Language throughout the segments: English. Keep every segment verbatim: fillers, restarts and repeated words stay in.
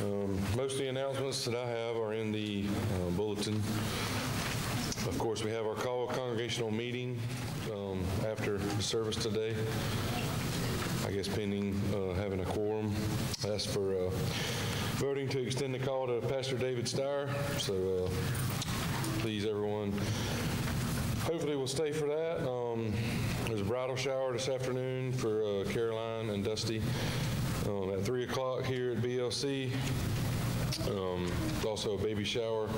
Um, most of the announcements that I have are in the uh, bulletin. Of course, we have our call congregational meeting um, after the service today. I guess pending uh, having a quorum. That's for uh, voting to extend the call to Pastor David Steyer. So uh, please, everyone, hopefully we'll stay for that. Um, there's a bridal shower this afternoon for uh, Caroline and Dusty. Um, at three o'clock here at B L C, um, also a baby shower.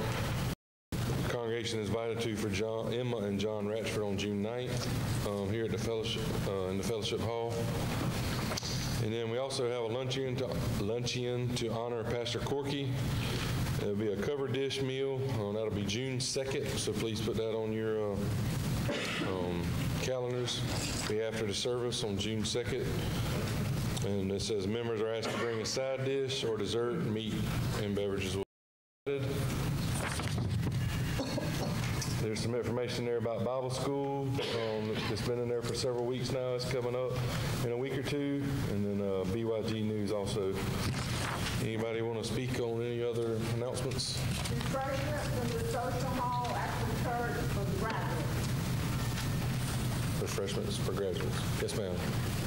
The congregation is invited to for John Emma and John Ratchford on June ninth um, here at the fellowship uh, in the fellowship hall. And then we also have a luncheon to luncheon to honor Pastor Corky. It'll be a covered dish meal. Um, that'll be June second, so please put that on your uh, um, calendars. It'll be after the service on June second. And it says members are asked to bring a side dish or dessert, meat, and beverages will be added. There's some information there about Bible school. Um, it's been in there for several weeks now. It's coming up in a week or two. And then uh, B Y G News also. Anybody want to speak on any other announcements? Encouragement from the social hall after the third for graduates. Refreshments for graduates. Yes, ma'am.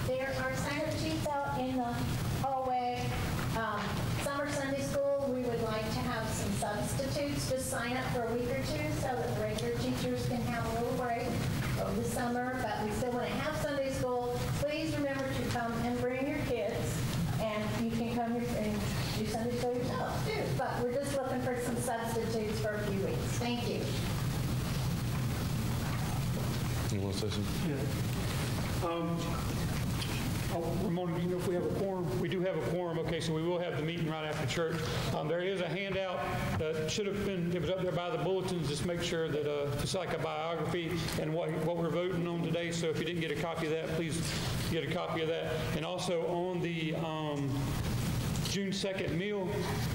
There are sign-up sheets out in the hallway. Um, summer Sunday school, we would like to have some substitutes just sign up for a week or two so that the regular teachers can have a little break over the summer, but we still want to have Sunday school. Please remember to come and bring your kids, and you can come here and do Sunday school yourself too. But we're just looking for some substitutes for a few weeks. Thank you. You want to say something? Yeah. Um, oh, Ramona, do you know if we have a quorum? We do have a quorum. Okay, so we will have the meeting right after church. Um, there is a handout that should have been, it was up there by the bulletins. Just make sure that uh, it's like a biography and what, what we're voting on today. So if you didn't get a copy of that, please get a copy of that. And also on the um, June second meal,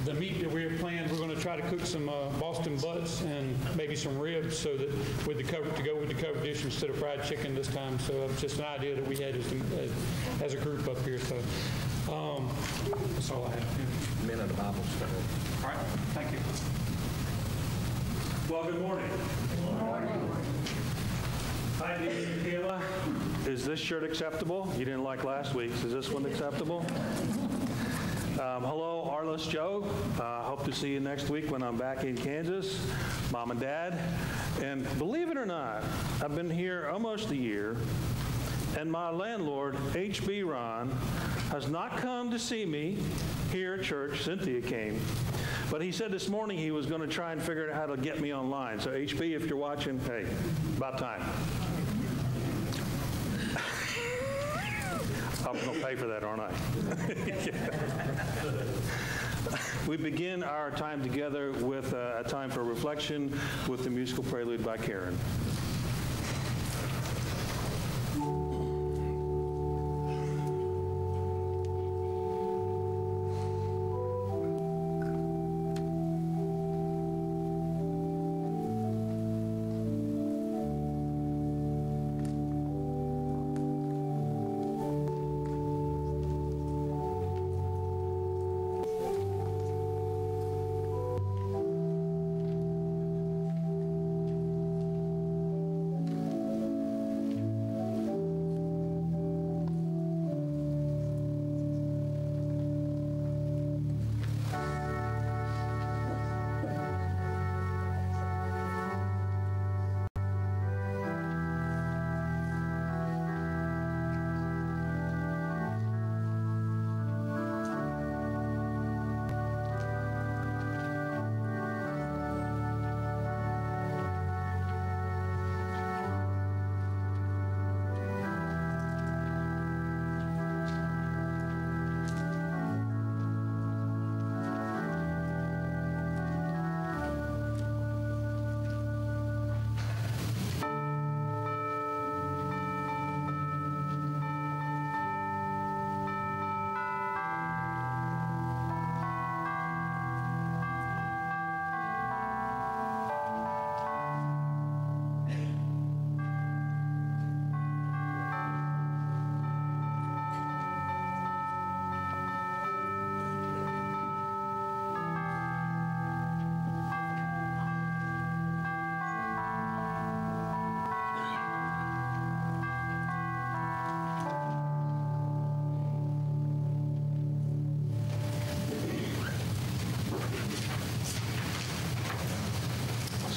the meat that we have planned, we're going to try to cook some uh, Boston butts and maybe some ribs so that with the cover to go with the covered dish instead of fried chicken this time. So it's just an idea that we had as, as, as a group up here. So um, that's all I have. Men of the Bible study. All right. Thank you. Well, good morning. Good morning. Good morning. Hi, Sheila. Is this shirt acceptable? You didn't like last week's. Is this one acceptable? Um, hello, Arliss Joe. I uh, hope to see you next week when I'm back in Kansas. Mom and Dad. And believe it or not, I've been here almost a year, and my landlord, H B Ron, has not come to see me here at church. Cynthia came. But he said this morning he was going to try and figure out how to get me online. So, H B, if you're watching, hey, about time. I'm going to pay for that, aren't I? We begin our time together with uh, a time for reflection with the musical prelude by Karen.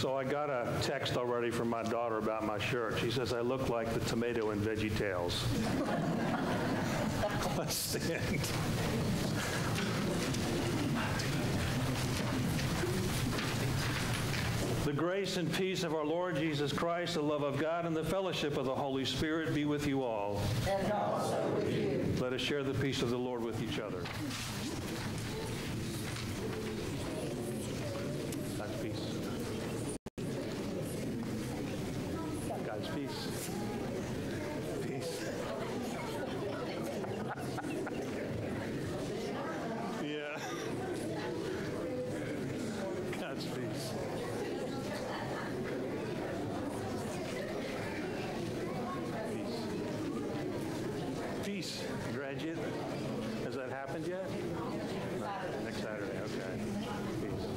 So I got a text already from my daughter about my shirt. She says I look like the tomato in Veggie Tales. Let's stand. The grace and peace of our Lord Jesus Christ, the love of God, and the fellowship of the Holy Spirit be with you all. And also with you. Let us share the peace of the Lord with each other. God's peace. God's peace. Peace. Yeah. God's peace. Peace, graduate. Has that happened yet? No. Next Saturday. Okay. Peace.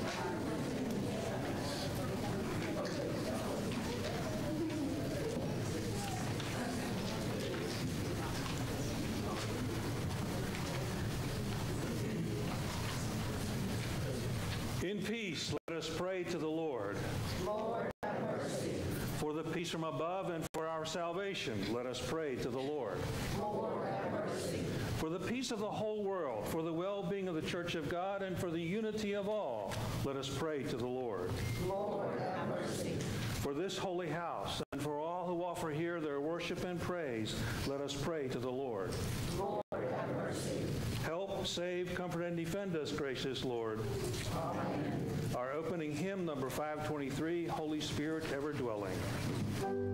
In peace, let us pray to the Lord. Lord, have mercy. For the peace from above and for our salvation, let us pray to the Lord. Lord, have mercy. For the peace of the whole world, for the well-being of the Church of God, and for the unity of all, let us pray to the Lord. Lord, have mercy. For this holy house, and for all who offer here their worship and praise, let us pray to the Lord. Lord, have mercy. Help, save, comfort, and defend us, gracious Lord. Amen. Our opening hymn, number five twenty-three, Holy Spirit Ever Dwelling. Lord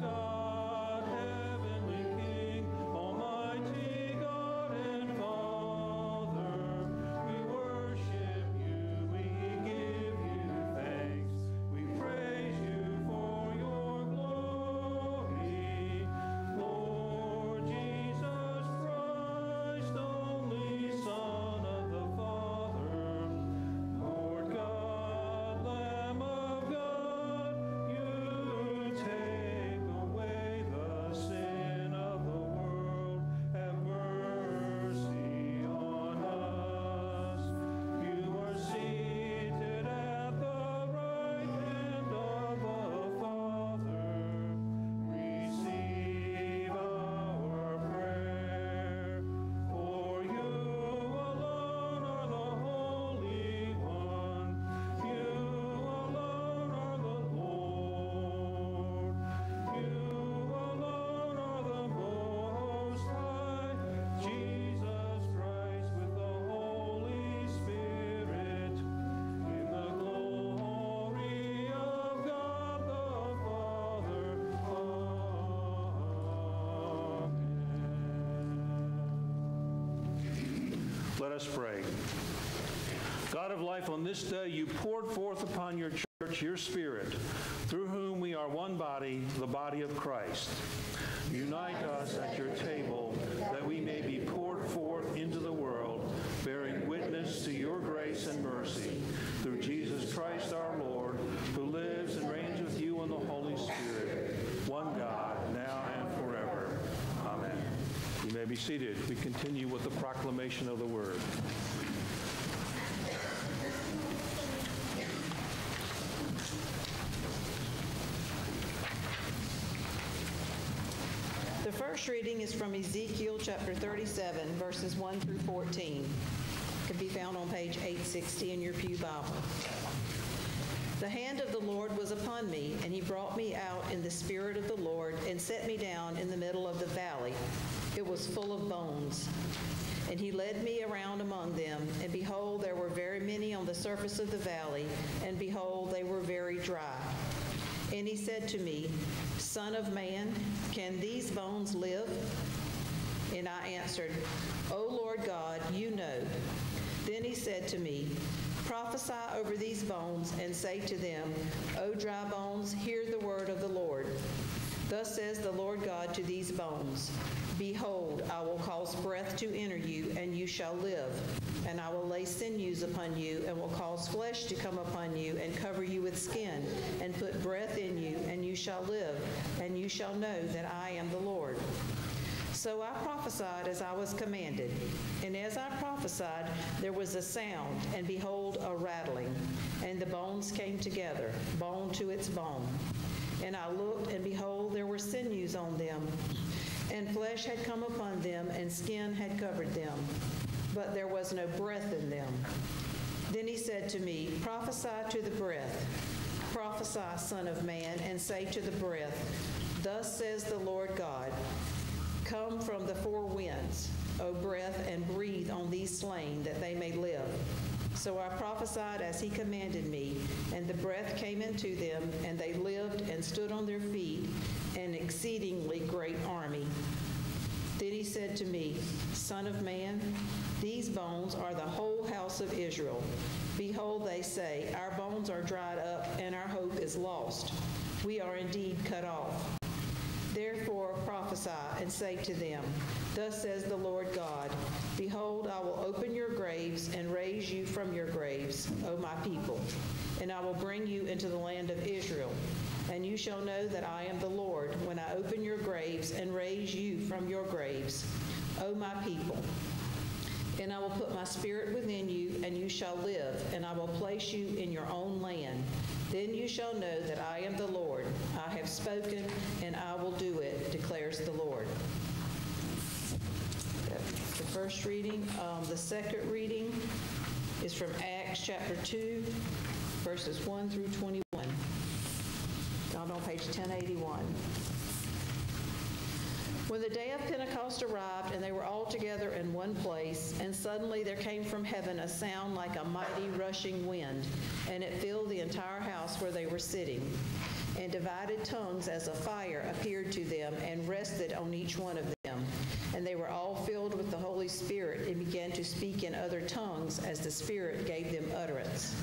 God. Let us pray. God of life, on this day you poured forth upon your church your Spirit, through whom we are one body, the body of Christ. Unite us at your table, that we may be poured forth into the world, bearing witness to your grace and mercy, through Jesus Christ our Lord, who lives and reigns with you in the Holy Spirit, one God, now and forever. Amen. You may be seated. We continue with the proclamation of the word. The first reading is from Ezekiel chapter thirty-seven, verses one through fourteen. It can be found on page eight sixty in your pew Bible. The hand of the Lord was upon me, and he brought me out in the spirit of the Lord and set me down in the middle of the valley. It was full of bones. And he led me around among them, and behold, there were very many on the surface of the valley, and behold, they were very dry. And he said to me, Son of man, can these bones live? And I answered, O Lord God, you know. Then he said to me, Prophesy over these bones and say to them, O dry bones, hear the word of the Lord. Thus says the Lord God to these bones, Behold, I will cause breath to enter you, and you shall live. And I will lay sinews upon you, and will cause flesh to come upon you, and cover you with skin, and put breath in you, and you shall live, and you shall know that I am the Lord. So I prophesied as I was commanded. And as I prophesied, there was a sound, and behold, a rattling. And the bones came together, bone to its bone. And I looked, and behold, there were sinews on them. And flesh had come upon them, and skin had covered them, but there was no breath in them. Then he said to me, Prophesy to the breath. Prophesy, son of man, and say to the breath, Thus says the Lord God, Come from the four winds, O breath, and breathe on these slain, that they may live. So I prophesied as he commanded me, and the breath came into them, and they lived and stood on their feet, an exceedingly great army. Then he said to me, Son of man, these bones are the whole house of Israel. Behold, they say, Our bones are dried up, and our hope is lost. We are indeed cut off. Therefore prophesy and say to them, Thus says the Lord God, Behold, I will open your graves and raise you from your graves, O my people, and I will bring you into the land of Israel. And you shall know that I am the Lord when I open your graves and raise you from your graves, O my people. And I will put my spirit within you, and you shall live, and I will place you in your own land. Then you shall know that I am the Lord. I have spoken, and I will do it, declares the Lord. The first reading. Um, the second reading is from Acts chapter two, verses one through twenty-one. Found on page ten eighty-one. When the day of Pentecost arrived, and they were all together in one place, and suddenly there came from heaven a sound like a mighty rushing wind, and it filled the entire house where they were sitting. And divided tongues as a fire appeared to them and rested on each one of them. And they were all filled with the Holy Spirit and began to speak in other tongues as the Spirit gave them utterance.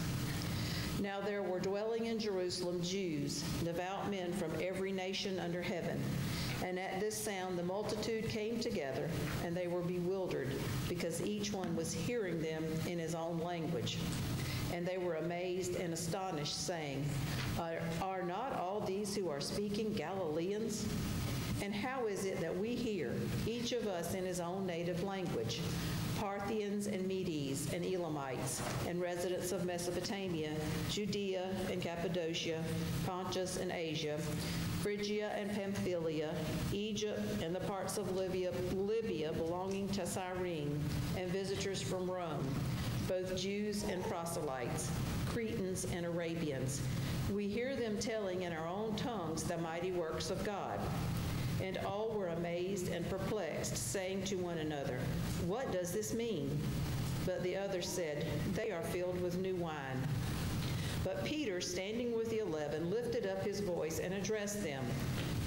Now there were dwelling in Jerusalem Jews, devout men from every nation under heaven. And at this sound the multitude came together, and they were bewildered, because each one was hearing them in his own language. And they were amazed and astonished, saying, Are, are not all these who are speaking Galileans? And how is it that we hear, each of us in his own native language? Parthians and Medes and Elamites and residents of Mesopotamia, Judea and Cappadocia, Pontus and Asia, Phrygia and Pamphylia, Egypt and the parts of Libya, Libya belonging to Cyrene, and visitors from Rome, both Jews and proselytes, Cretans and Arabians. We hear them telling in our own tongues the mighty works of God. And all were amazed and perplexed, saying to one another, What does this mean? But the others said, They are filled with new wine. But Peter, standing with the eleven, lifted up his voice and addressed them,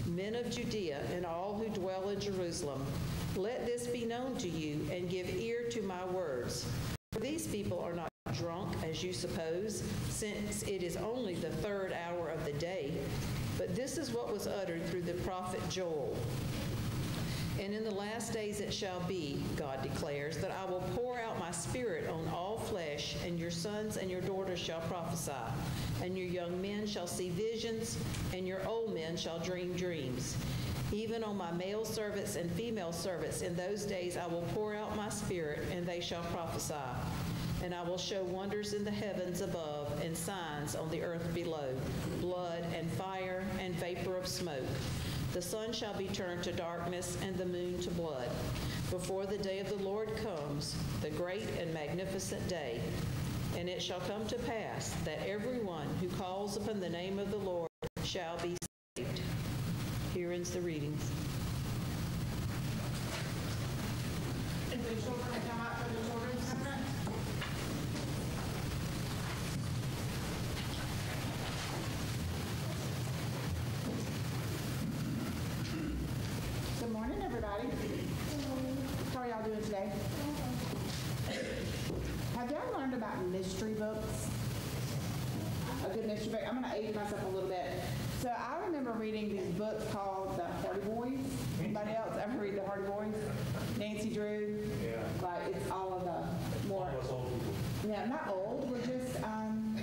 Men of Judea and all who dwell in Jerusalem, let this be known to you and give ear to to my words. For these people are not drunk, as you suppose, since it is only the third hour of the day. But this is what was uttered through the prophet Joel. And in the last days it shall be, God declares, that I will pour out my spirit on all flesh, and your sons and your daughters shall prophesy, and your young men shall see visions, and your old men shall dream dreams. Even on my male servants and female servants, in those days I will pour out my spirit, and they shall prophesy. And I will show wonders in the heavens above and signs on the earth below, blood and fire and vapor of smoke. The sun shall be turned to darkness and the moon to blood, before the day of the Lord comes, the great and magnificent day. And it shall come to pass that everyone who calls upon the name of the Lord shall be saved. Here ends the readings. And the children come out for the children's supper. Good morning, everybody. How are y'all doing today? Have y'all learned about mystery books? A good mystery book. I'm going to aid myself a little bit. So I remember reading these books called The Hardy Boys. Anybody else ever read The Hardy Boys? Nancy Drew? Yeah. Like, it's all of the more... Almost old people. Yeah, not old. We're just, um...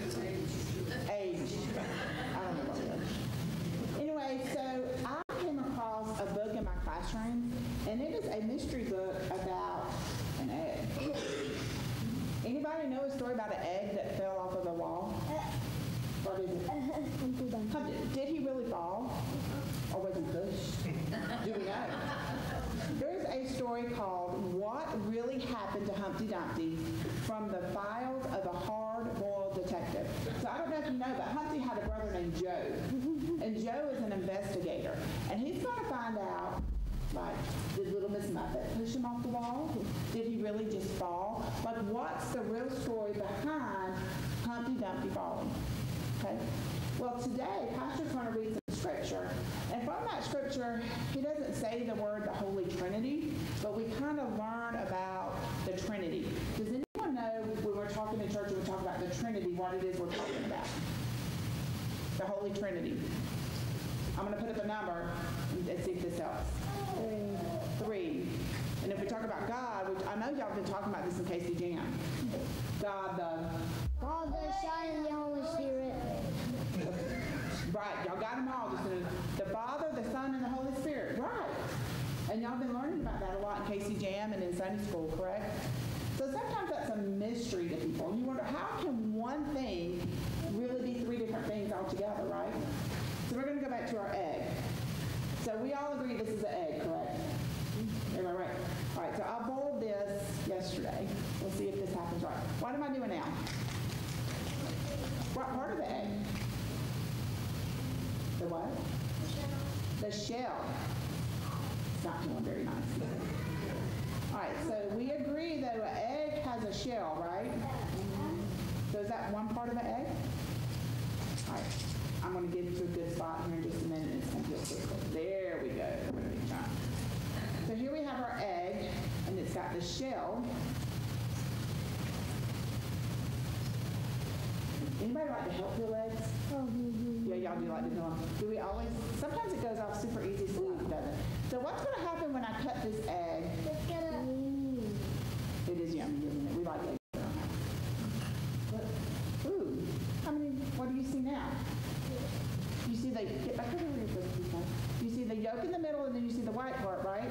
age. I don't know what it is. Anyway, so I came across a book in my classroom, and it is a mystery book about an egg. Anybody know a story about an egg that fell off of a wall? Or did, it, did he really fall? Or was he pushed? Do we know? There's a story called What Really Happened to Humpty Dumpty from the files of a hard-boiled detective. So I don't know if you know, but Humpty had a brother named Joe. And Joe is an investigator. And he's going to find out, like, did Little Miss Muffet push him off the wall? Did he really just fall? Like, what's the real story behind Humpty Dumpty falling? Okay. Well, today, Pastor's going to read some scripture. And from that scripture, he doesn't say the word the Holy Trinity, but we kind of learn about the Trinity. Does anyone know when we're talking in church and we talk about the Trinity, what it is we're talking about? The Holy Trinity. I'm going to put up a number and see if this helps. Three. And if we talk about God, which I know y'all have been talking about this in K C Jam. God the... God the Son and the Holy Spirit. Right, y'all got them all. Just the Father, the Son, and the Holy Spirit. Right. And y'all been learning about that a lot in K C Jam and in Sunday school, correct? So sometimes that's a mystery to people. And you wonder, how can one thing really be three different things altogether, right? So we're going to go back to our egg. So we all agree this is an egg, correct? Am I right? All right, so I boiled this yesterday. We'll see if this happens right. What am I doing now? What part of the egg? The what? The shell. The shell. It's not doing very nice. All right, so we agree that an egg has a shell, right? So is that one part of the egg? All right, I'm going to get to a good spot here in just a minute. It's going to feel quick. There we go. So here we have our egg, and it's got the shell. Anybody like to help your legs? Mm-hmm. Yeah, y'all do like to do them. Do we always? Sometimes it goes off super easy, sometimes it doesn't. So what's going to happen when I cut this egg? It's gonna... Mm. It is yummy, isn't it? We like eggs. What? Ooh, how many? What do you see now? You see the get back over here, you see the yolk in the middle, and then you see the white part, right?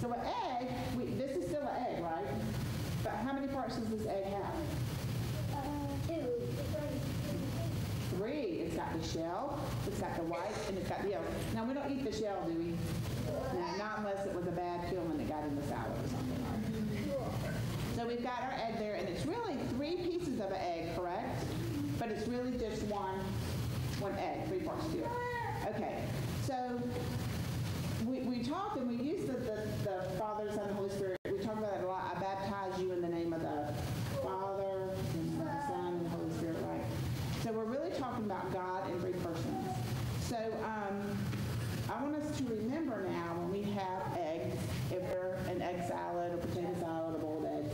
So an egg. We, this is still an egg, right? But how many parts does this egg have? Two. Three. It's got the shell, it's got the white, and it's got the yolk. Now, we don't eat the shell, do we? No, not unless it was a bad peel and it got in the salad or something like that. So we've got our egg there, and it's really three pieces of an egg, correct? But it's really just one one egg, three parts to it. Okay, so we, we talked and we used the, the, the Father, Son, and the Holy Spirit. We talked about that a lot. I baptize you in the name of the Father, and the Son, and the Holy Spirit, right? So we're really talking about God in three persons. So um, I want us to remember now when we have eggs, if we're an egg salad, a potato salad, a boiled egg,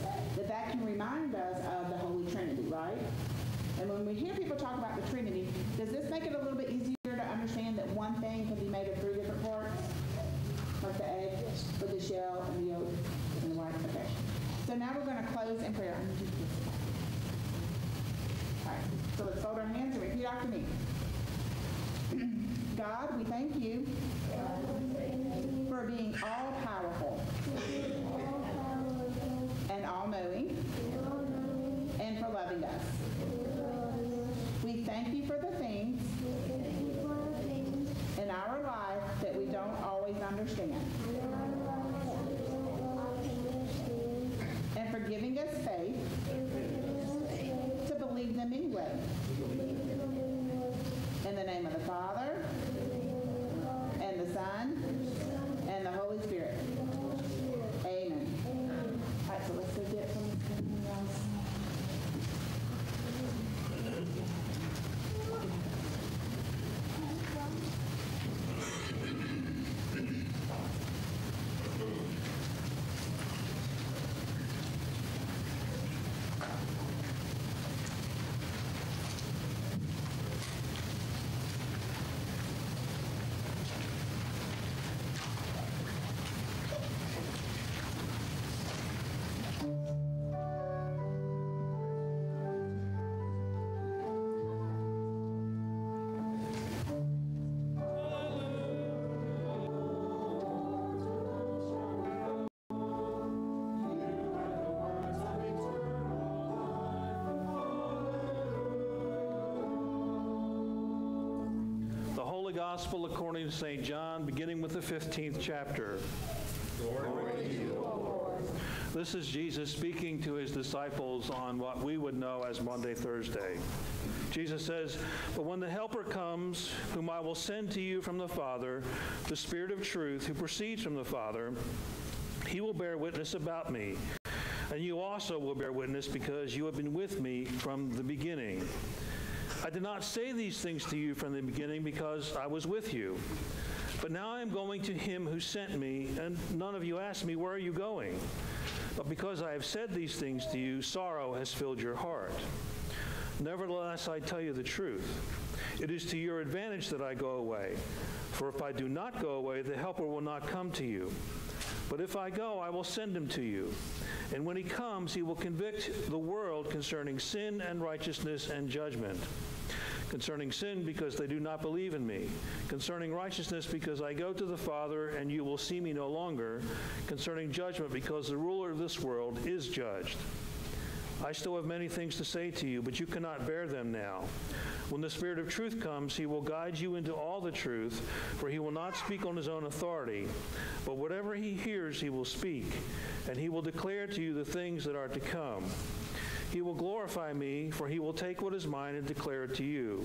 now we're going to close in prayer. All right, so let's fold our hands and repeat after me. God, we thank you for being all-powerful and all-knowing and for loving us. We thank you for the things in our life that we don't always understand. And for giving us faith to believe them anyway. In the name of the Father, and the Son, and the Holy Spirit. Amen. All right, so let's go get from something else. Gospel according to Saint John, beginning with the fifteenth chapter. Glory to you, O Lord. This is Jesus speaking to his disciples on what we would know as Monday, Thursday. Jesus says, "But when the Helper comes, whom I will send to you from the Father, the Spirit of truth who proceeds from the Father, he will bear witness about me. And you also will bear witness because you have been with me from the beginning. I did not say these things to you from the beginning because I was with you. But now I am going to him who sent me, and none of you asked me, where are you going? But because I have said these things to you, sorrow has filled your heart. Nevertheless, I tell you the truth. It is to your advantage that I go away. For if I do not go away, the Helper will not come to you. But if I go, I will send him to you. And when he comes, he will convict the world concerning sin and righteousness and judgment. Concerning sin, because they do not believe in me. Concerning righteousness, because I go to the Father, and you will see me no longer. Concerning judgment, because the ruler of this world is judged. I still have many things to say to you, but you cannot bear them now. When the Spirit of truth comes, he will guide you into all the truth, for he will not speak on his own authority. But whatever he hears, he will speak, and he will declare to you the things that are to come. He will glorify me, for he will take what is mine and declare it to you.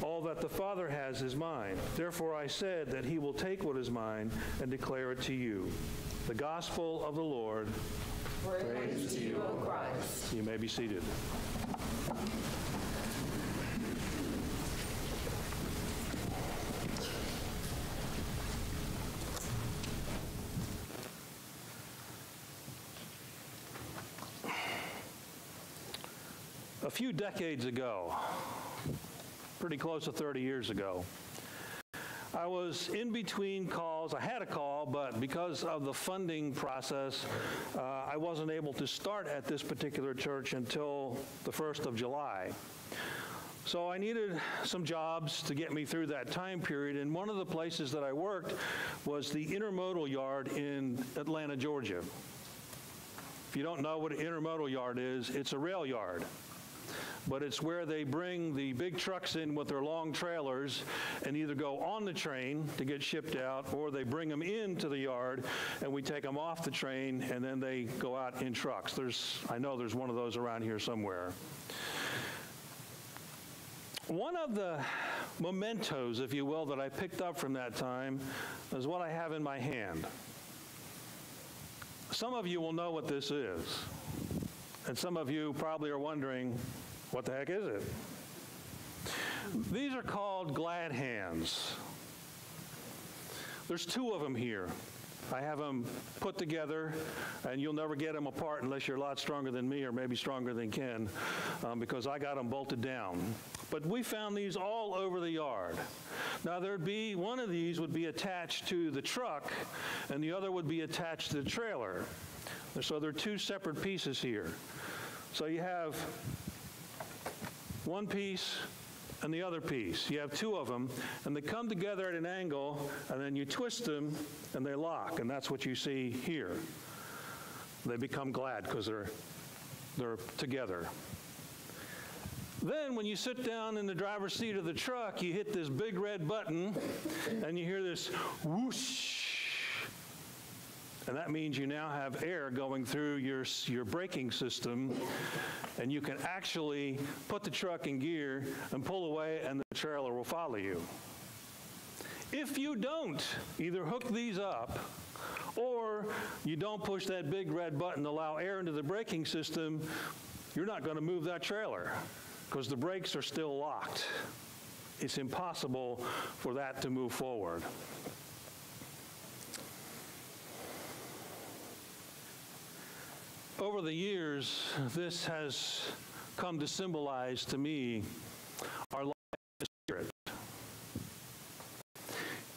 All that the Father has is mine. Therefore I said that he will take what is mine and declare it to you." The Gospel of the Lord. Praise, Praise to you, O Christ. You may be seated. A few decades ago, pretty close to thirty years ago, I was in between calls. I had a call, but because of the funding process, uh, I wasn't able to start at this particular church until the first of July. So I needed some jobs to get me through that time period, and one of the places that I worked was the intermodal yard in Atlanta, Georgia. If you don't know what an intermodal yard is, it's a rail yard. But it's where they bring the big trucks in with their long trailers and either go on the train to get shipped out, or they bring them into the yard and we take them off the train and then they go out in trucks. There's, I know there's one of those around here somewhere. One of the mementos, if you will, that I picked up from that time is what I have in my hand. Some of you will know what this is. And some of you probably are wondering, what the heck is it? These are called glad hands. There's two of them here. I have them put together, and you'll never get them apart unless you're a lot stronger than me, or maybe stronger than Ken, um, because I got them bolted down. But we found these all over the yard. Now, there'd be one of these would be attached to the truck, and the other would be attached to the trailer. So there are two separate pieces here. So you have one piece and the other piece. You have two of them, and they come together at an angle, and then you twist them, and they lock, and that's what you see here. They become glad because they're, they're together. Then when you sit down in the driver's seat of the truck, you hit this big red button, and you hear this whoosh, and that means you now have air going through your, your braking system, and you can actually put the truck in gear and pull away, and the trailer will follow you. If you don't either hook these up or you don't push that big red button to allow air into the braking system, you're not going to move that trailer because the brakes are still locked. It's impossible for that to move forward. Over the years, this has come to symbolize to me our life in the Spirit.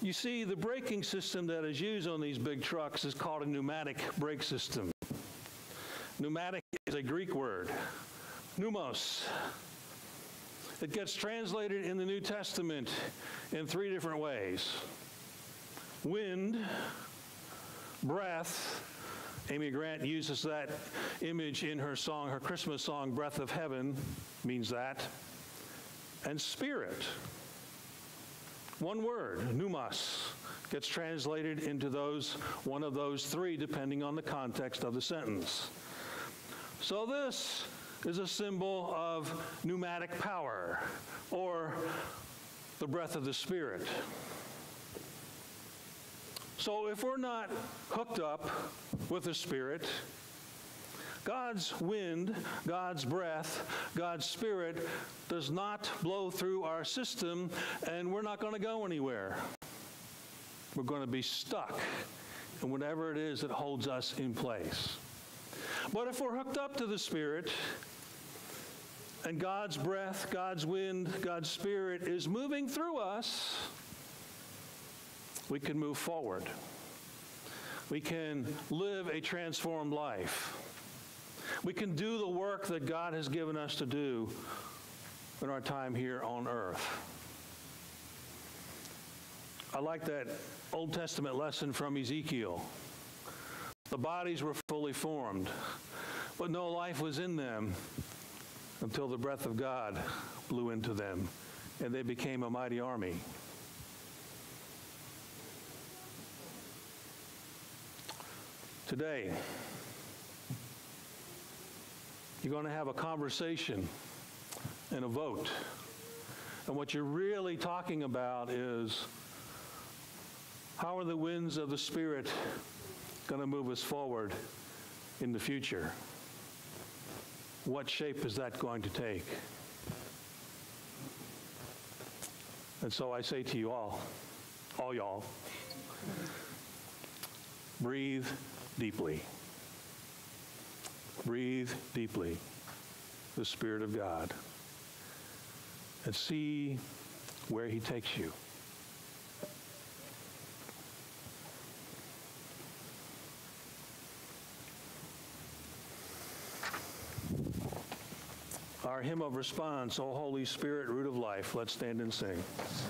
You see, the braking system that is used on these big trucks is called a pneumatic brake system. Pneumatic is a Greek word, pneumos. It gets translated in the New Testament in three different ways: wind, breath. Amy Grant uses that image in her song, her Christmas song, Breath of Heaven, means that. And spirit. One word, pneumos, gets translated into those, one of those three, depending on the context of the sentence. So this is a symbol of pneumatic power, or the breath of the Spirit. So if we're not hooked up with the Spirit, God's wind, God's breath, God's Spirit does not blow through our system, and we're not going to go anywhere. We're going to be stuck in whatever it is that holds us in place. But if we're hooked up to the Spirit, and God's breath, God's wind, God's Spirit is moving through us, we can move forward. We can live a transformed life. We can do the work that God has given us to do in our time here on earth. I like that Old Testament lesson from Ezekiel. The bodies were fully formed, but no life was in them until the breath of God blew into them, and they became a mighty army. Today, you're going to have a conversation and a vote. And what you're really talking about is, how are the winds of the Spirit going to move us forward in the future? What shape is that going to take? And so I say to you all, all y'all, breathe deeply. Breathe deeply, the Spirit of God, and see where He takes you. Our hymn of response, O Holy Spirit, Root of Life, let's stand and sing. Oh,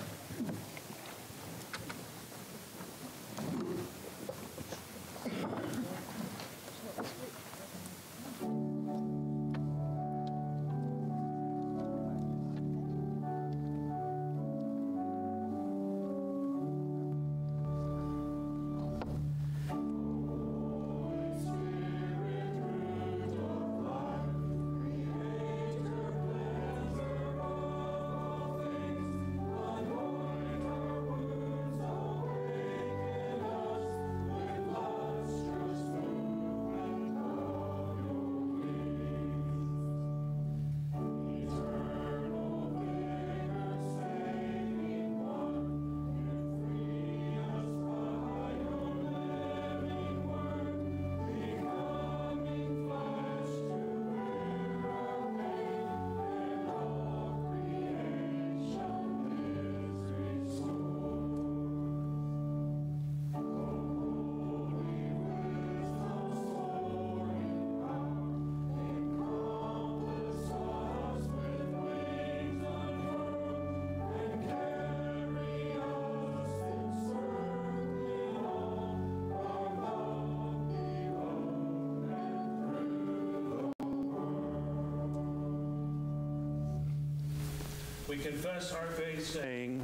confess our faith, saying,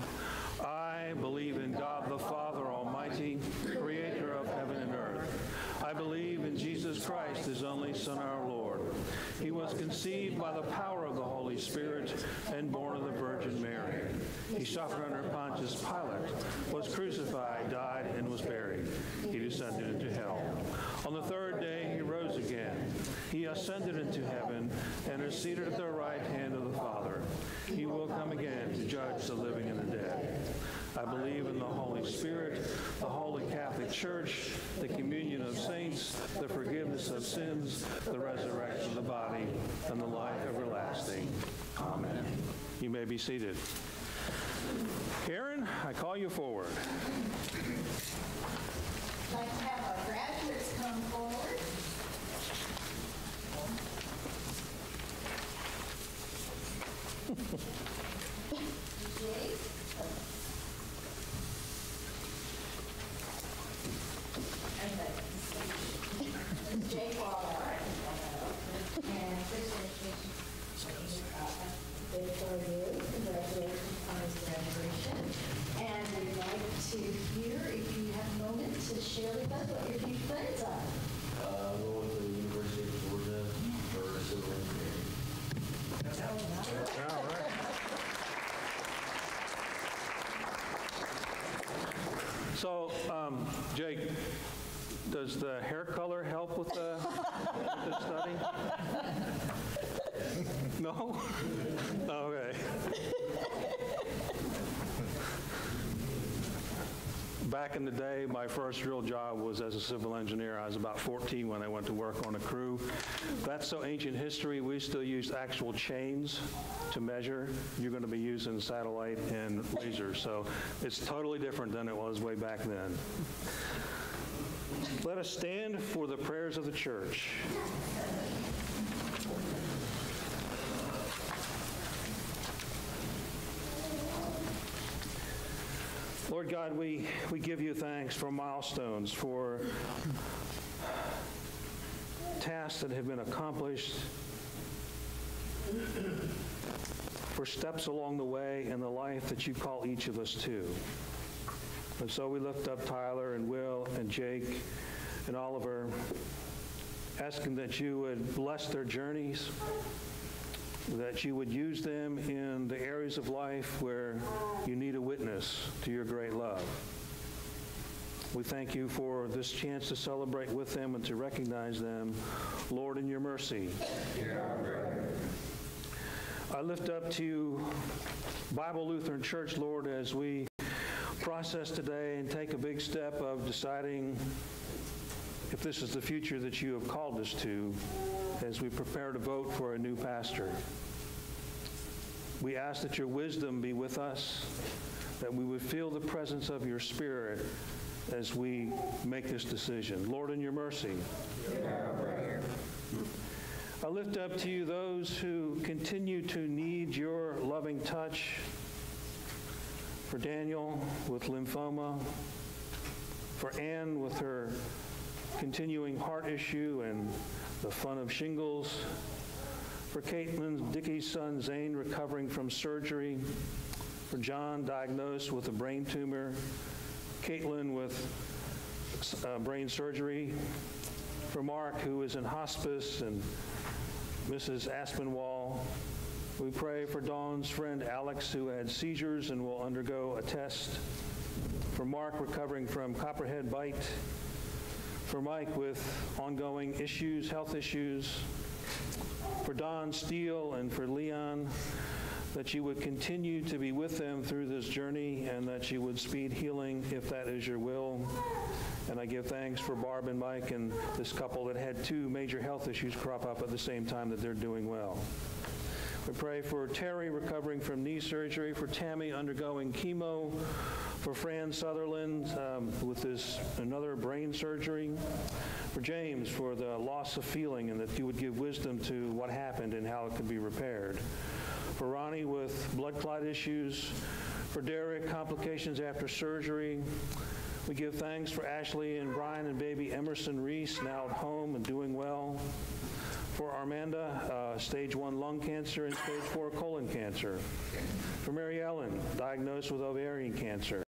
I believe in God the Father Almighty, creator of heaven and earth. I believe in Jesus Christ, his only Son, our Lord. He was conceived by the power of the Holy Spirit and born of the Virgin Mary. He suffered under Pontius Pilate, was crucified, died, and was buried. He descended into hell. On the third day he rose again. He ascended into heaven and is seated at the right hand of the Father. He will come again to judge the living and the dead. I believe in the Holy Spirit, the Holy Catholic Church, the communion of saints, the forgiveness of sins, the resurrection of the body, and the life everlasting. Amen. You may be seated. Karen, I call you forward. I'd like to have our graduates come forward. Jake Waller and congratulations on his graduation. And we'd like to hear, if you have a moment, to share with us what your few plans are. Uh, going to the University of Georgia for civil engineering. Oh, wow. All right. So, um, Jake, does the hair color help with the, with the study? No? Okay. Back in the day, my first real job was as a civil engineer. I was about fourteen when I went to work on a crew. That's so ancient history, we still use actual chains to measure. You're going to be using satellite and laser, so it's totally different than it was way back then. Let us stand for the prayers of the church. Lord God, we, we give you thanks for milestones, for tasks that have been accomplished, for steps along the way and the life that you call each of us to. And so we lift up Tyler and Will and Jake and Oliver, asking that you would bless their journeys, that you would use them in the areas of life where you need a witness to your great love. We thank you for this chance to celebrate with them and to recognize them. Lord, in your mercy. I lift up to you Bible Lutheran Church, Lord, as we process today and take a big step of deciding if this is the future that you have called us to, as we prepare to vote for a new pastor. We ask that your wisdom be with us, that we would feel the presence of your Spirit as we make this decision. Lord, in your mercy. I lift up to you those who continue to need your loving touch. For Daniel with lymphoma, for Anne with her continuing heart issue and the fun of shingles, for Caitlin, Dickie's son Zane, recovering from surgery, for John, diagnosed with a brain tumor, Caitlin with uh, brain surgery, for Mark, who is in hospice, and Missus Aspinwall. We pray for Dawn's friend Alex, who had seizures and will undergo a test, for Mark, recovering from copperhead bite, for Mike with ongoing issues, health issues, for Don Steele and for Leon, that you would continue to be with them through this journey and that you would speed healing if that is your will. And I give thanks for Barb and Mike and this couple that had two major health issues crop up at the same time, that they're doing well. We pray for Terry, recovering from knee surgery, for Tammy, undergoing chemo, for Fran Sutherland um, with this another brain surgery, for James for the loss of feeling, and that you would give wisdom to what happened and how it could be repaired, for Ronnie with blood clot issues, for Derek, complications after surgery. We give thanks for Ashley and Brian and baby Emerson Reese, now at home and doing well, for Armanda, uh, stage one lung cancer and stage four colon cancer. For Mary Ellen, diagnosed with ovarian cancer.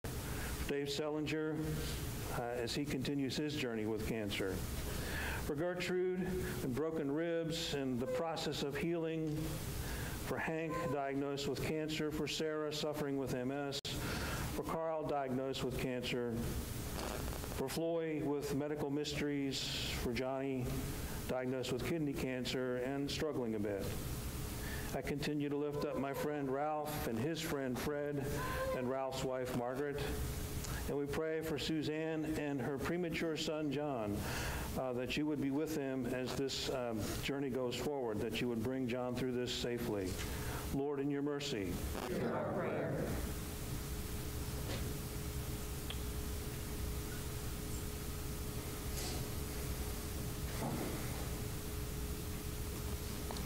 Dave Sellinger, uh, as he continues his journey with cancer. For Gertrude, broken ribs and the process of healing. For Hank, diagnosed with cancer. For Sarah, suffering with M S. For Carl, diagnosed with cancer. For Floyd, with medical mysteries. For Johnny, diagnosed with kidney cancer and struggling a bit. I continue to lift up my friend Ralph and his friend Fred and Ralph's wife Margaret. And we pray for Suzanne and her premature son John, uh, that you would be with them as this um, journey goes forward, that you would bring John through this safely. Lord, in your mercy. Hear our prayer.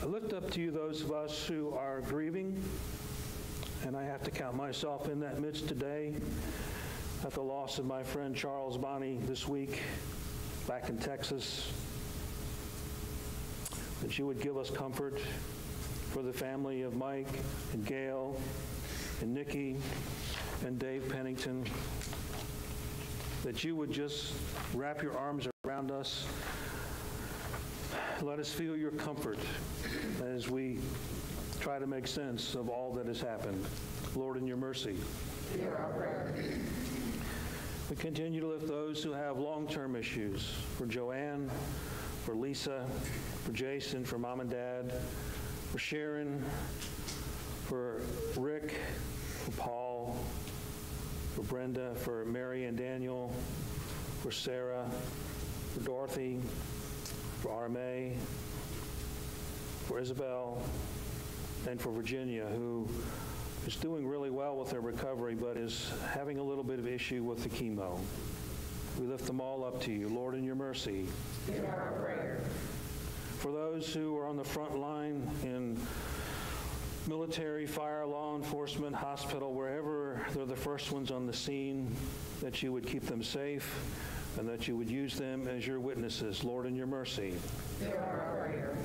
I lift up to you those of us who are grieving, and I have to count myself in that midst today, at the loss of my friend Charles Bonney this week back in Texas, that you would give us comfort for the family of Mike and Gail and Nikki and Dave Pennington, that you would just wrap your arms around us. Let us feel your comfort as we try to make sense of all that has happened. Lord, in your mercy. Hear our prayer. We continue to lift those who have long-term issues, for Joanne, for Lisa, for Jason, for Mom and Dad, for Sharon, for Rick, for Paul, for Brenda, for Mary and Daniel, for Sarah, for Dorothy, for Armay, for Isabel, and for Virginia, who is doing really well with her recovery but is having a little bit of issue with the chemo. We lift them all up to you. Lord, in your mercy. Hear our prayer. For those who are on the front line in military, fire, law enforcement, hospital, wherever they're the first ones on the scene, that you would keep them safe and that you would use them as your witnesses. Lord, in your mercy. Hear our prayer.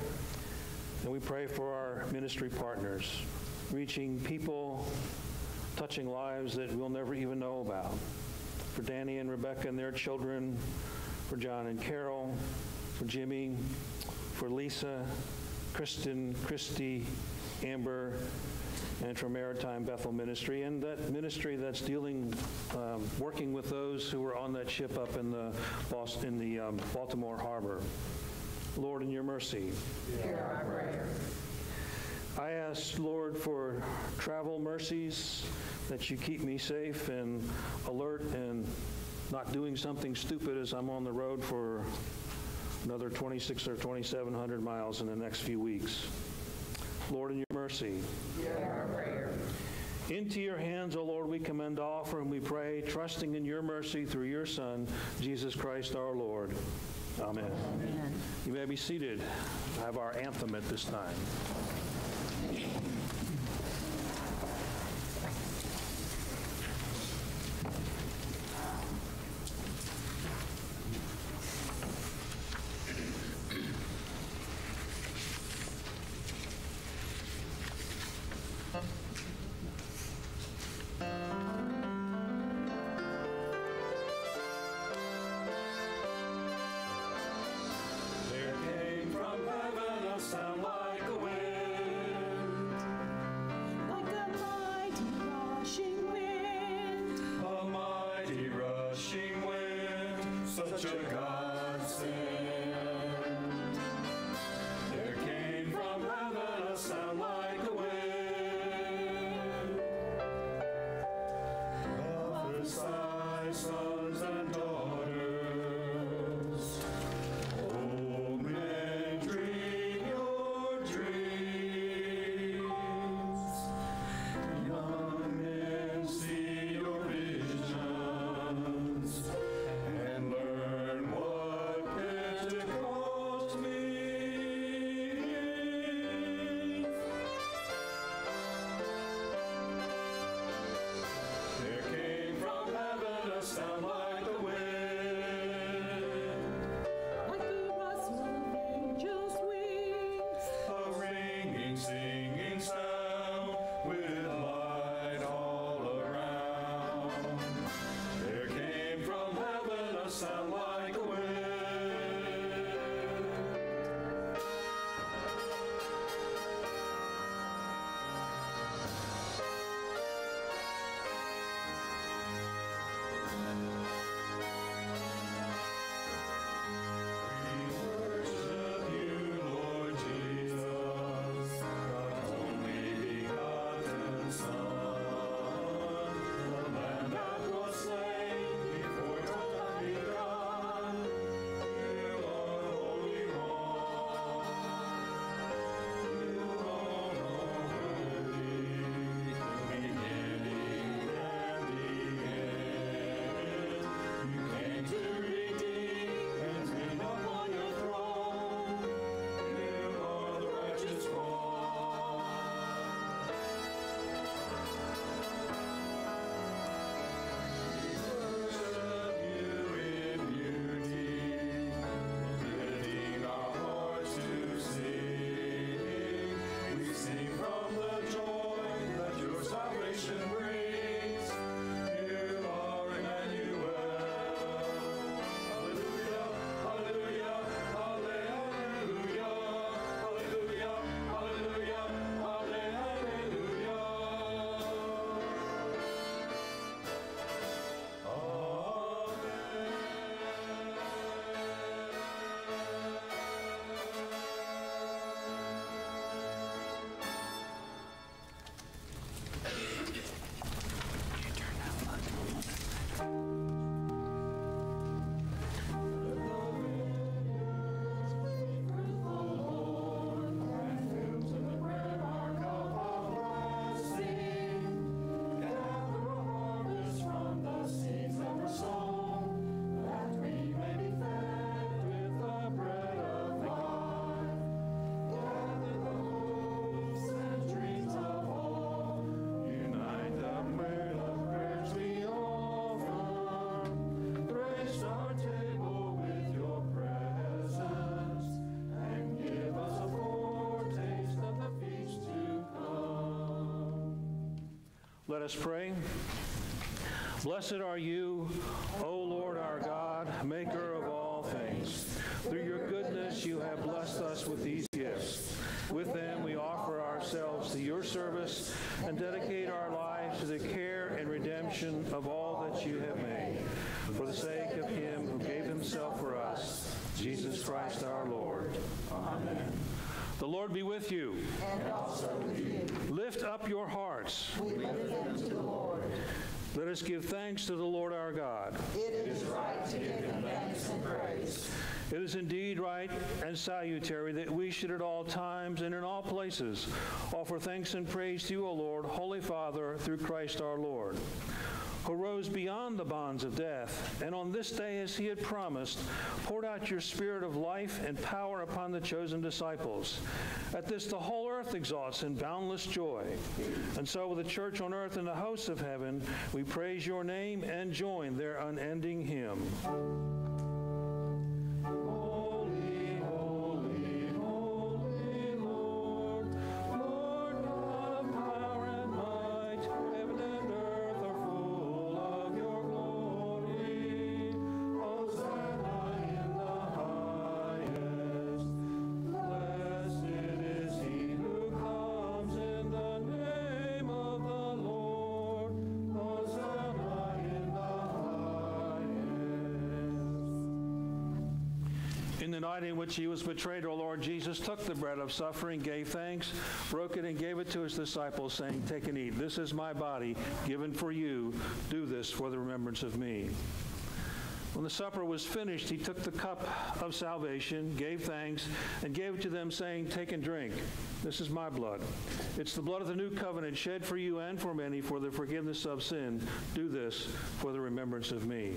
And we pray for our ministry partners, reaching people, touching lives that we'll never even know about. For Danny and Rebecca and their children, for John and Carol, for Jimmy, for Lisa, Kristen, Christy, Amber, and for Maritime Bethel Ministry, and that ministry that's dealing, um, working with those who were on that ship up in the, Boston, in the um, Baltimore Harbor. Lord, in your mercy. Hear our prayer. I ask, Lord, for travel mercies, that you keep me safe and alert and not doing something stupid as I'm on the road for another twenty-six or twenty-seven hundred miles in the next few weeks. Lord, in your mercy. Hear our prayer. Into your hands, O Lord, we commend the offer and we pray, trusting in your mercy through your Son, Jesus Christ our Lord. Amen. Amen. You may be seated. I have our anthem at this time. And learn what Let us pray. Blessed are you, O Lord our God, maker of all things. Through your goodness you have blessed us with these gifts. With them we offer ourselves to your service and dedicate our lives to the care and redemption of all that you have made, for the sake of him who gave himself for us, Jesus Christ our Lord. Amen. The Lord be with you. And also with you. Lift up your hearts. We lift them to the Lord. Let us give thanks to the Lord our God. It is right to give him thanks and praise. It is indeed right and salutary that we should at all times and in all places offer thanks and praise to you, O Lord, Holy Father, through Christ our Lord, who rose beyond the bonds of death, and on this day, as he had promised, poured out your spirit of life and power upon the chosen disciples. At this, the whole earth exalts in boundless joy. And so with the church on earth and the hosts of heaven, we praise your name and join their unending hymn. In which he was betrayed, our Lord Jesus took the bread of suffering, gave thanks, broke it, and gave it to his disciples, saying, "Take and eat. This is my body given for you. Do this for the remembrance of me." When the supper was finished, he took the cup of salvation, gave thanks, and gave it to them, saying, "Take and drink. This is my blood. It's the blood of the new covenant shed for you and for many for the forgiveness of sin. Do this for the remembrance of me."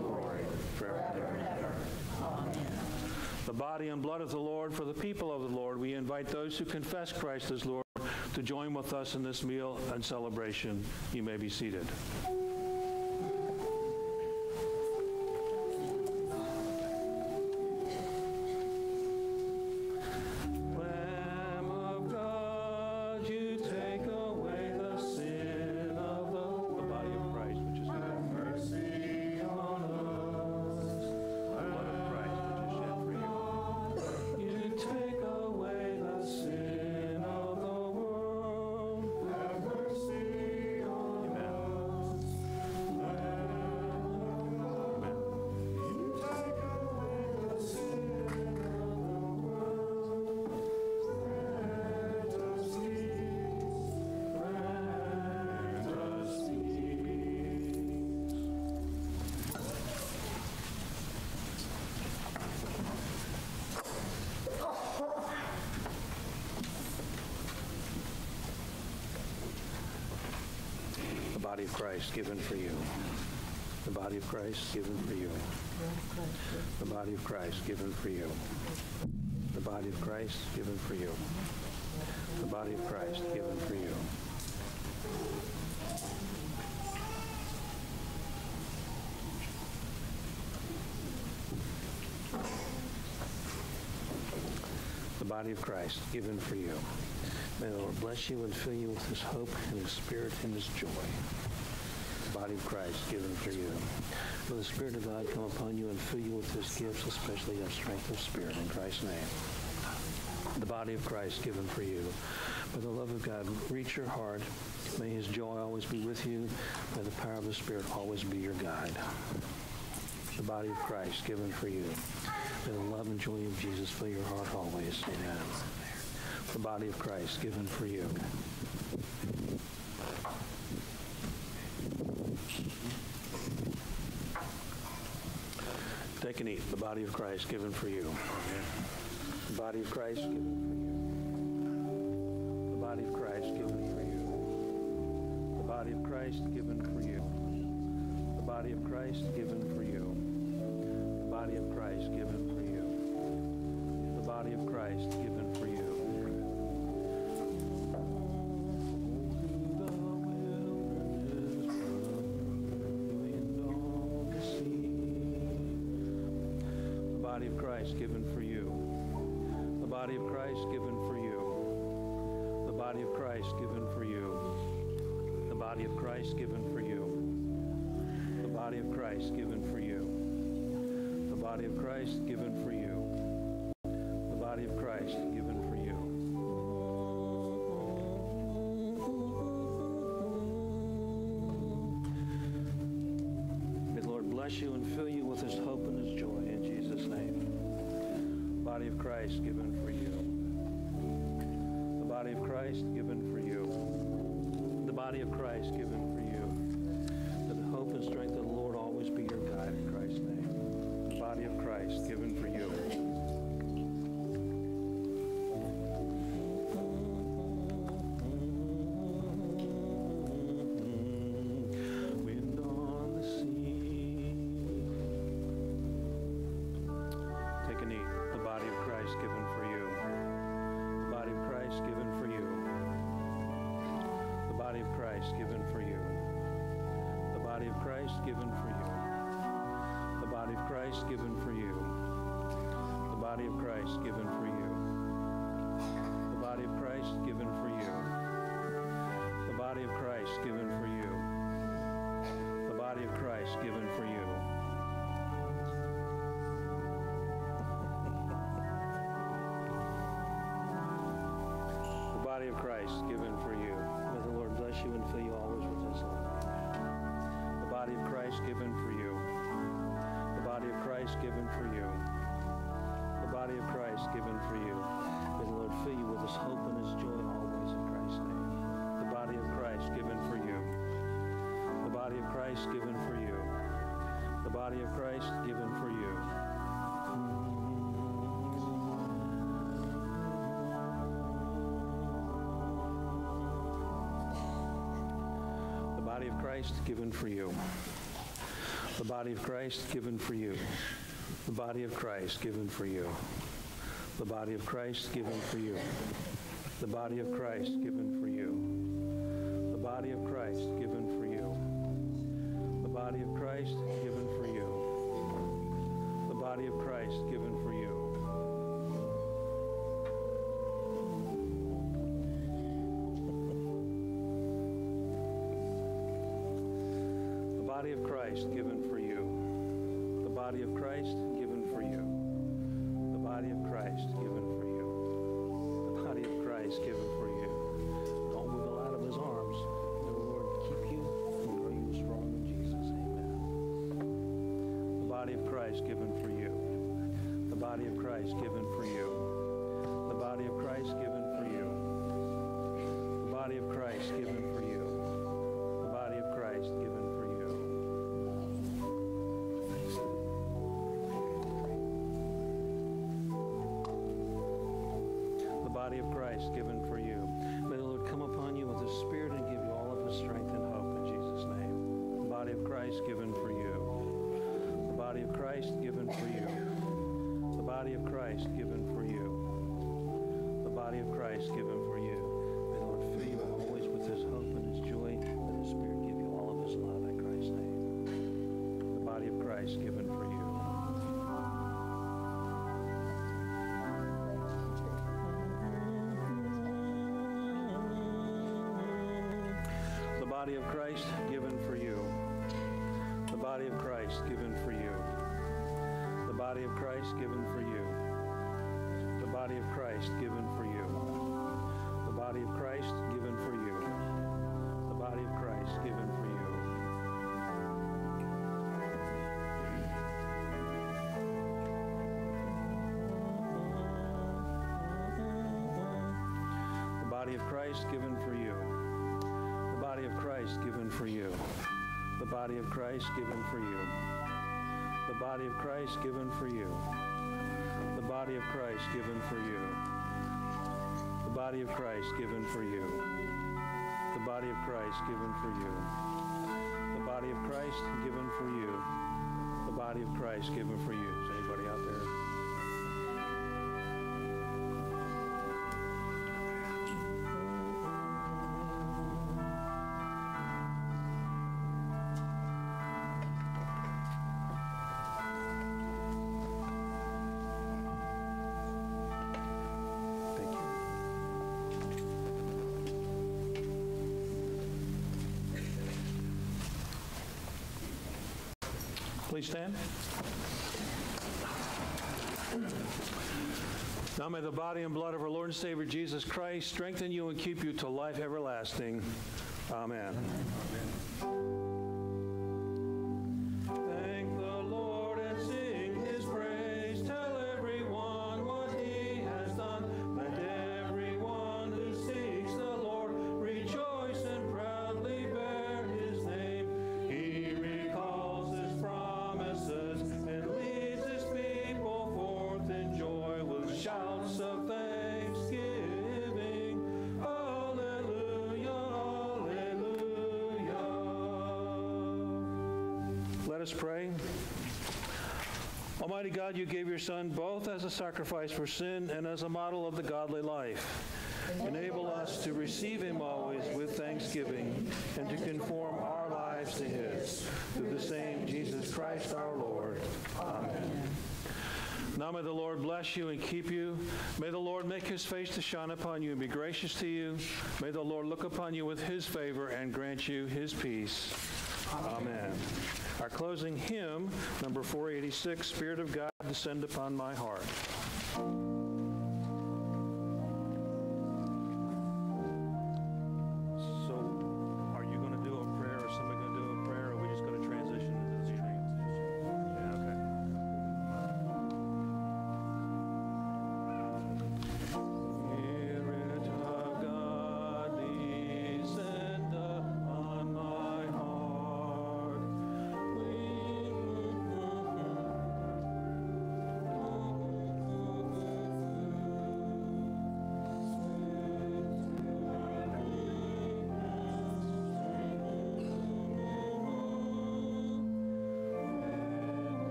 glory, forever and ever. Amen. The body and blood of the Lord for the people of the Lord. We invite those who confess Christ as Lord to join with us in this meal and celebration. You may be seated. Body of Christ given for you. The body of Christ given for you. The body of Christ given for you. The body of Christ given for you. The body of Christ given for you. The body of Christ given for you. May the Lord bless you and fill you with his hope and his spirit and his joy. The body of Christ given for you. May the Spirit of God come upon you and fill you with his gifts, especially of strength of spirit, in Christ's name. The body of Christ given for you. May the love of God reach your heart. May his joy always be with you. May the power of the Spirit always be your guide. The body of Christ given for you. May the love and joy of Jesus fill your heart always. Amen. The body of Christ given for you. Take and eat. The body of Christ given for you. The body of Christ given for you. The body of Christ given for you. The body of Christ given for you. Christ given for you. The body of Christ given for you. The body of Christ given for you. Body of Christ given for you. The body of Christ given for you. The body of Christ given for you. The body of Christ given for you. The body of Christ given for you. The body of Christ given for you. The body of Christ given for you. May the Lord bless you and fill you with his hope and his joy in Jesus' name. The body of Christ given for you. The body of Christ given for you. The body of Christ given for you. That the hope and strength of the Lord always be your guide in Christ's name. The body of Christ given for you. Given for you. The body of Christ given for you. The body of Christ given for you. The body of Christ given for you. The body of Christ given for you. The body of Christ given for you. The body of Christ given for you. The body of Christ given for you. The body of Christ given for you. The body of Christ given for you. The body of Christ given for you. The body of Christ given for you. Don't wiggle out of his arms. May the Lord keep you and grow you strong in Jesus. Amen. The body of Christ given for you. The body of Christ given for you. The body of Christ given for you. The body of Christ given for you. The body of Christ given for you. Body of Christ given for you. May the Lord come upon you with his Spirit and give you all of his strength and hope in Jesus' name. The body of Christ given for you. The body of Christ given for you. The body of Christ given for you. The body of Christ given for you. May the Lord fill you always with his hope and his joy and his Spirit give you all of his love in Christ's name. The body of Christ given for you. The body of Christ given for you. The body of Christ given for you. The body of Christ given for you. The body of Christ given for you. The body of Christ given for you. The body of Christ given for you. The body of Christ given for you. The body of Christ given for you. The body of Christ given for you. The body of Christ given for you. The body of Christ given for you. The body of Christ given for you. The body of Christ given for you. The body of Christ given for you. The body of Christ given for you. Is anybody out there? Please stand. Now may the body and blood of our Lord and Savior Jesus Christ strengthen you and keep you to life everlasting. Amen. Amen. Almighty God, you gave your Son both as a sacrifice for sin and as a model of the godly life. Enable us to receive him always with thanksgiving and to conform our lives to his. Through the same Jesus Christ our Lord. Amen. Now may the Lord bless you and keep you. May the Lord make his face to shine upon you and be gracious to you. May the Lord look upon you with his favor and grant you his peace. Amen. Amen. Our closing hymn, number four eighty-six, Spirit of God, descend upon my heart.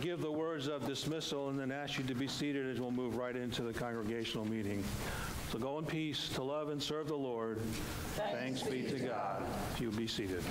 Give the words of dismissal and then ask you to be seated as we'll move right into the congregational meeting. So go in peace to love and serve the Lord. Thanks, Thanks be to God. God. You'll be seated.